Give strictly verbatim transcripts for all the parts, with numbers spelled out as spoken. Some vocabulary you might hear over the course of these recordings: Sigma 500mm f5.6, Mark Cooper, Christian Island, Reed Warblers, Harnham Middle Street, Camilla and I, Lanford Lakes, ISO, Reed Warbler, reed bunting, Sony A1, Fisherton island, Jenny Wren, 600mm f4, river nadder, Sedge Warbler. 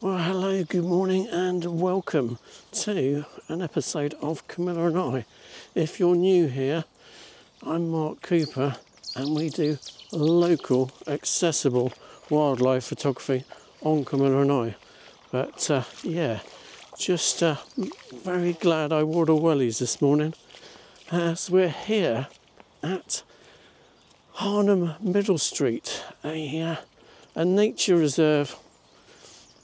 Well, hello, good morning and welcome to an episode of Camilla and I. If you're new here, I'm Mark Cooper and we do local, accessible wildlife photography on Camilla and I. But uh, yeah, just uh, very glad I wore the wellies this morning as we're here at Harnham Middle Street, a, uh, a nature reserve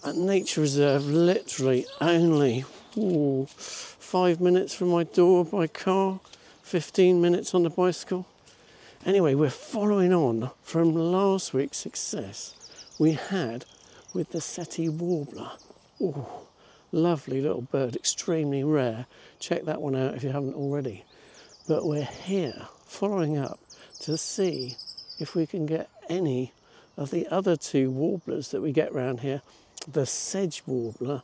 A nature reserve, literally only ooh, five minutes from my door by car, fifteen minutes on the bicycle. Anyway, we're following on from last week's success we had with the Sedge Warbler. Ooh, lovely little bird, extremely rare. Check that one out if you haven't already. But we're here following up to see if we can get any of the other two warblers that we get round here, the Sedge Warbler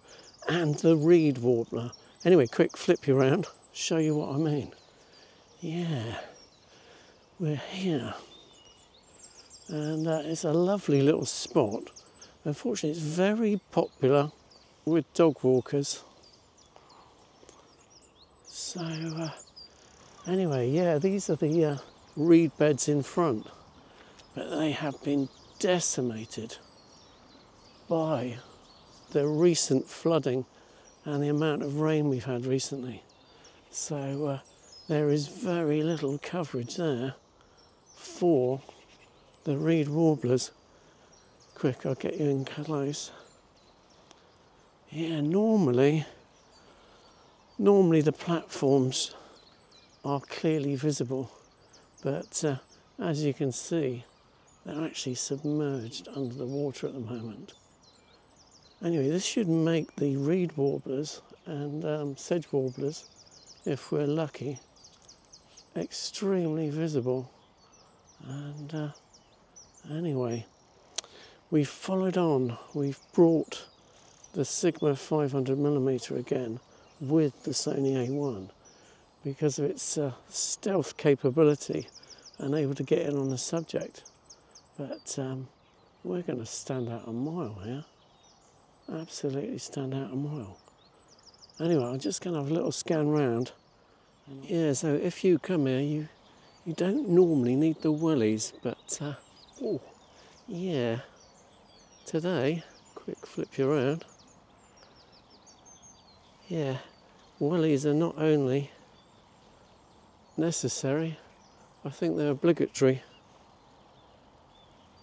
and the Reed Warbler. Anyway, quick flip you around, show you what I mean. Yeah, we're here. And uh, it's a lovely little spot. Unfortunately, it's very popular with dog walkers. So, uh, anyway, yeah, these are the uh, reed beds in front, but they have been decimated by the recent flooding and the amount of rain we've had recently. So uh, there is very little coverage there for the reed warblers. Quick, I'll get you in close. Yeah, normally, normally the platforms are clearly visible, but uh, as you can see, they're actually submerged under the water at the moment. Anyway, this should make the reed warblers and um, sedge warblers, if we're lucky, extremely visible. And uh, anyway, we've followed on. We've brought the Sigma five hundred millimeter again with the Sony A one because of its uh, stealth capability and able to get in on the subject. But um, we're going to stand out a mile here. Absolutely stand out a mile. Anyway, I'm just going to have a little scan round. Yeah, so if you come here, you you don't normally need the wellies, but uh, oh, yeah, today, quick flip you around. Yeah, wellies are not only necessary, I think they're obligatory.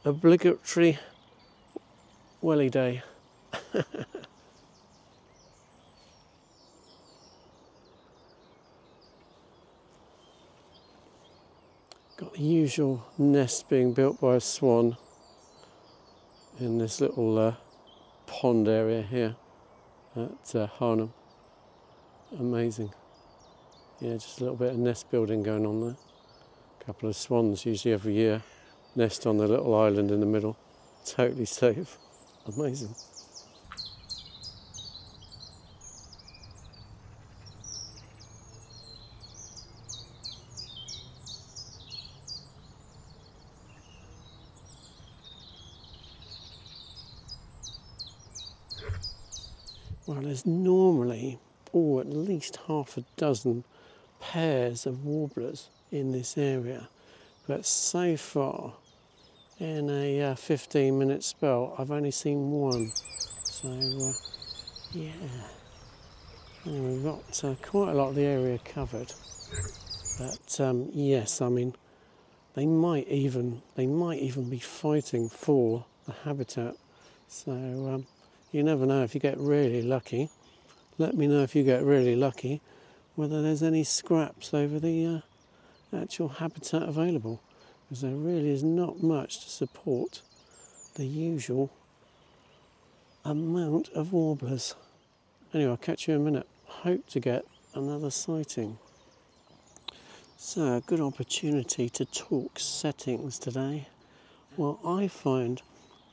Obligatory wellie day. Got the usual nest being built by a swan in this little uh, pond area here at uh, Harnham. Amazing. Yeah, just a little bit of nest building going on there. A couple of swans usually every year nest on the little island in the middle. Totally safe. Amazing. Well, there's normally, oh, at least half a dozen pairs of warblers in this area. But so far, in a uh, fifteen minute spell, I've only seen one. So, uh, yeah. Anyway, we've got uh, quite a lot of the area covered. But um, yes, I mean, they might even, they might even be fighting for the habitat. So, um, you never know if you get really lucky. Let me know if you get really lucky whether there's any scraps over the uh, actual habitat available, because there really is not much to support the usual amount of warblers. Anyway, I'll catch you in a minute. Hope to get another sighting. So, a good opportunity to talk settings today. Well, I find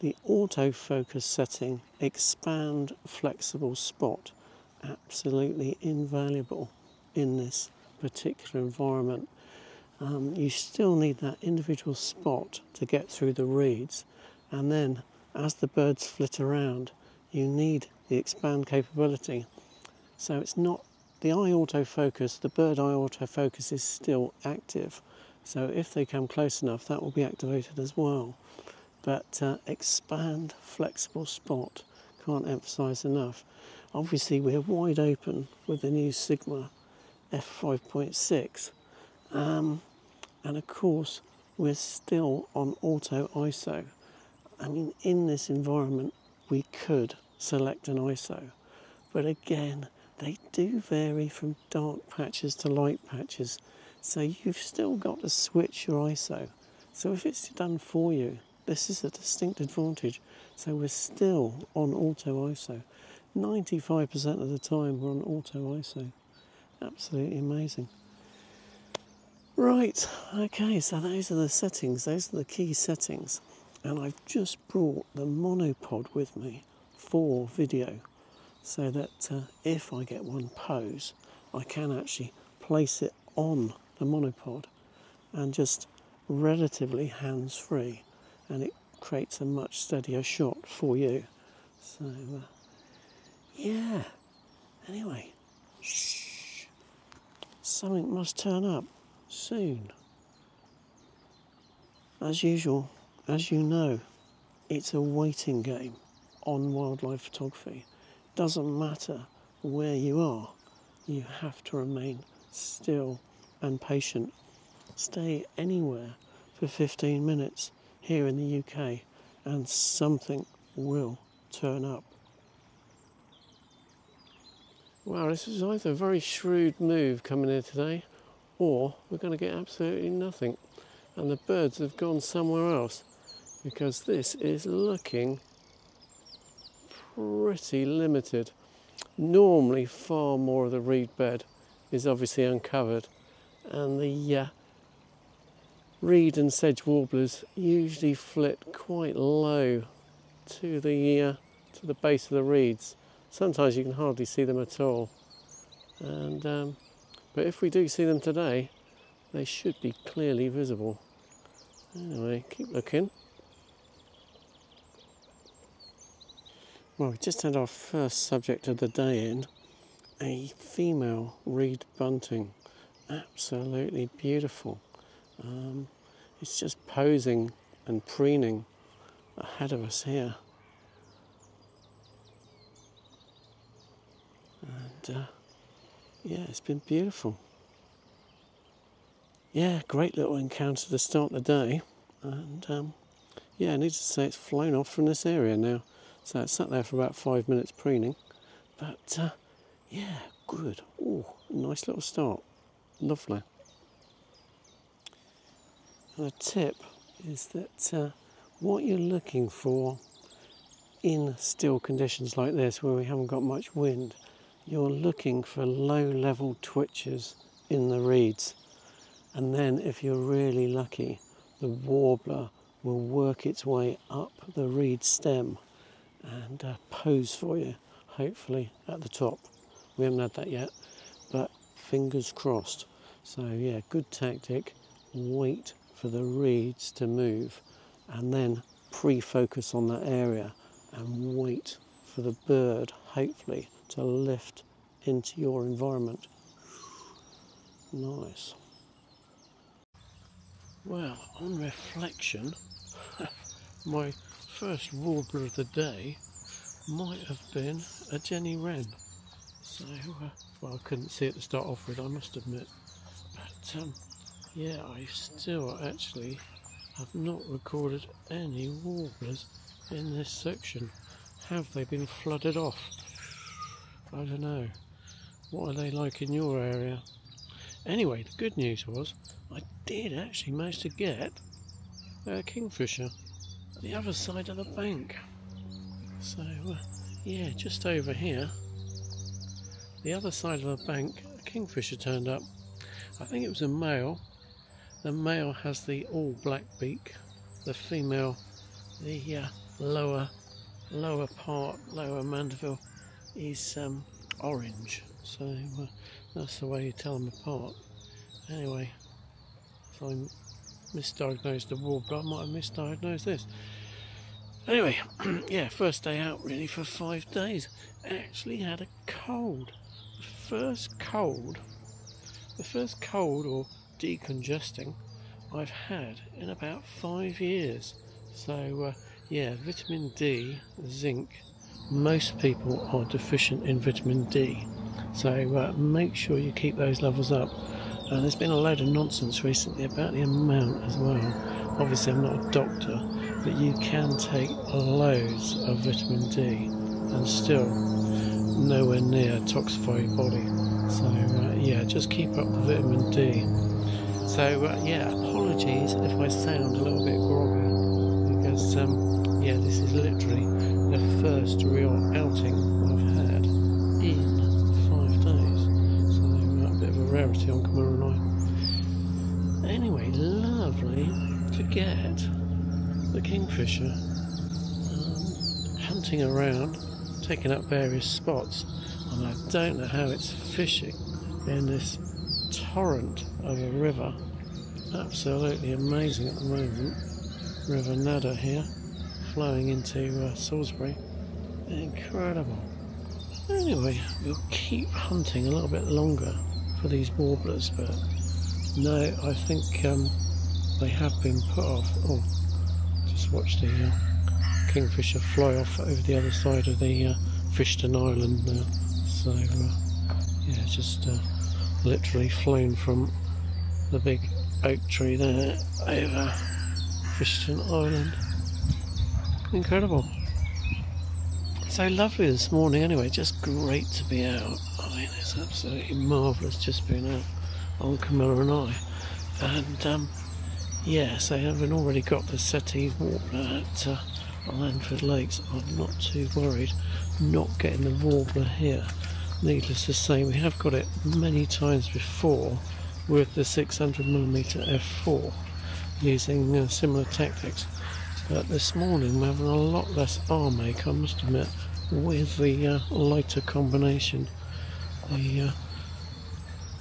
the autofocus setting, expand flexible spot, absolutely invaluable in this particular environment. Um, you still need that individual spot to get through the reeds, and then as the birds flit around, you need the expand capability. So it's not the eye autofocus, the bird eye autofocus is still active. So if they come close enough, that will be activated as well. But uh, expand flexible spot, can't emphasize enough. Obviously we're wide open with the new Sigma f five point six, um, and of course we're still on auto I S O. I mean, in this environment we could select an I S O, but again they do vary from dark patches to light patches, so you've still got to switch your I S O. So if it's done for you, this is a distinct advantage. So we're still on auto I S O. ninety-five percent of the time we're on auto I S O. Absolutely amazing. Right, okay, so those are the settings, those are the key settings. And I've just brought the monopod with me for video, so that uh, if I get one pose, I can actually place it on the monopod and just relatively hands-free, and it creates a much steadier shot for you. So, uh, yeah, anyway, shh, something must turn up soon. As usual, as you know, it's a waiting game on wildlife photography. Doesn't matter where you are, you have to remain still and patient. Stay anywhere for fifteen minutes here in the U K and something will turn up. Wow, this is either a very shrewd move coming here today, or we're going to get absolutely nothing and the birds have gone somewhere else, because this is looking pretty limited. Normally far more of the reed bed is obviously uncovered, and the uh, reed and sedge warblers usually flit quite low to the uh, to the base of the reeds. Sometimes you can hardly see them at all, and um, but if we do see them today, they should be clearly visible. Anyway, keep looking. Well, we just had our first subject of the day in, a female reed bunting. Absolutely beautiful. Um, it's just posing and preening ahead of us here. And uh, yeah, it's been beautiful. Yeah, great little encounter to start the day. And um, yeah, I need to say it's flown off from this area now. So it sat there for about five minutes preening, but uh, yeah, good. Oh, nice little start, lovely. And a tip is that uh, what you're looking for in still conditions like this, where we haven't got much wind, you're looking for low-level twitches in the reeds. And then if you're really lucky, the warbler will work its way up the reed stem and uh, pose for you, hopefully at the top. We haven't had that yet, but fingers crossed. So yeah, good tactic, wait for the reeds to move and then pre-focus on that area and wait for the bird, hopefully, to lift into your environment. Nice. Well, on reflection, my first warbler of the day might have been a Jenny Wren. So, uh, well, I couldn't see it to start off with, I must admit. But um, yeah, I still actually have not recorded any warblers in this section. Have they been flooded off? I don't know. What are they like in your area? Anyway, the good news was I did actually manage to get a kingfisher at the other side of the bank. So uh, yeah, just over here, the other side of the bank, a kingfisher turned up. I think it was a male. The male has the all black beak, the female the uh, lower lower part, lower mandeville, is um, orange. So uh, that's the way you tell them apart. Anyway, if I'm misdiagnosed the warbler, I might have misdiagnosed this. Anyway, yeah, first day out really for five days. Actually had a cold. The first cold, the first cold or decongesting I've had in about five years. So, uh, yeah, vitamin D, zinc. Most people are deficient in vitamin D. So uh, make sure you keep those levels up. Uh, there's been a load of nonsense recently about the amount as well. Obviously I'm not a doctor, but you can take loads of vitamin D and still nowhere near toxify your body. So uh, yeah, just keep up the vitamin D. So uh, yeah, apologies if I sound a little bit groggy, because um, yeah, this is literally the first real outing I've had in five days, so a bit of a rarity on Camilla and I. Anyway, lovely to get the kingfisher um, hunting around, taking up various spots, and I don't know how it's fishing in this torrent of a river. Absolutely amazing at the moment. River Nadder here, flowing into uh, Salisbury. Incredible. Anyway, we'll keep hunting a little bit longer for these warblers, but no, I think um, they have been put off. Oh, just watch the uh, kingfisher fly off over the other side of the uh, Fisherton Island now. So, uh, yeah, it's just uh, literally flown from the big oak tree there over Christian Island. Incredible. So lovely this morning anyway, just great to be out. I mean, it's absolutely marvellous just being out on Camilla and I. And um, yeah, so having already got the Sedge Warbler at uh, Lanford Lakes, I'm not too worried not getting the warbler here. Needless to say, we have got it many times before with the six hundred millimeter f four using uh, similar tactics. But this morning we're having a lot less arm ache, I must admit, with the uh, lighter combination. The, uh,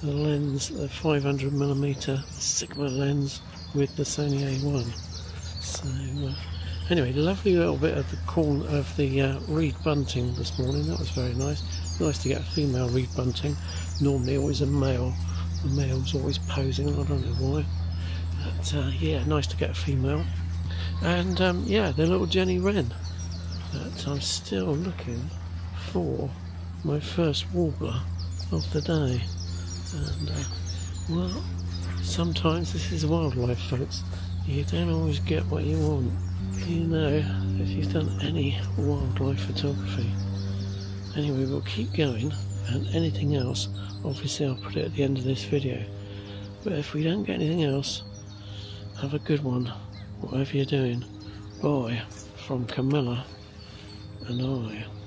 the lens, the five hundred millimeter Sigma lens with the Sony A one. So, uh, anyway, lovely little bit of the corn of the uh, reed bunting this morning. That was very nice. Nice to get a female reed bunting. Normally always a male. The male's always posing, I don't know why. But uh, yeah, nice to get a female. And um, yeah, the little Jenny Wren. But I'm still looking for my first warbler of the day. And uh, well, sometimes this is wildlife, folks. You don't always get what you want. You know, if you've done any wildlife photography. Anyway, we'll keep going, and anything else, obviously I'll put it at the end of this video. But if we don't get anything else, have a good one. Whatever you're doing, bye from Camilla and I.